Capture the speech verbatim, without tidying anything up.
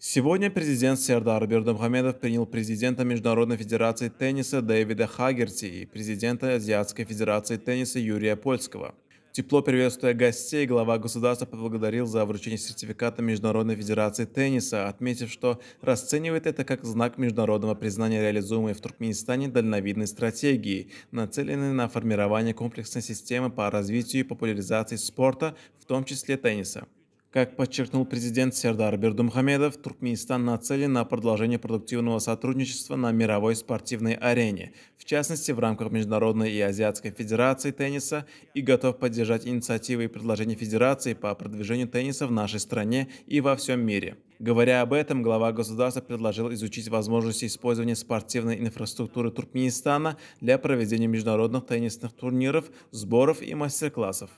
Сегодня президент Сердар Бердымухамедов принял президента Международной Федерации Тенниса Дэвида Хаггерти и президента Азиатской Федерации Тенниса Юрия Польского. Тепло приветствуя гостей, глава государства поблагодарил за вручение сертификата Международной Федерации Тенниса, отметив, что расценивает это как знак международного признания реализуемой в Туркменистане дальновидной стратегии, нацеленной на формирование комплексной системы по развитию и популяризации спорта, в том числе тенниса. Как подчеркнул президент Сердар Бердымухамедов, Туркменистан нацелен на продолжение продуктивного сотрудничества на мировой спортивной арене, в частности в рамках Международной и Азиатской Федерации Тенниса, и готов поддержать инициативы и предложения Федерации по продвижению тенниса в нашей стране и во всем мире. Говоря об этом, глава государства предложил изучить возможности использования спортивной инфраструктуры Туркменистана для проведения международных теннисных турниров, сборов и мастер-классов.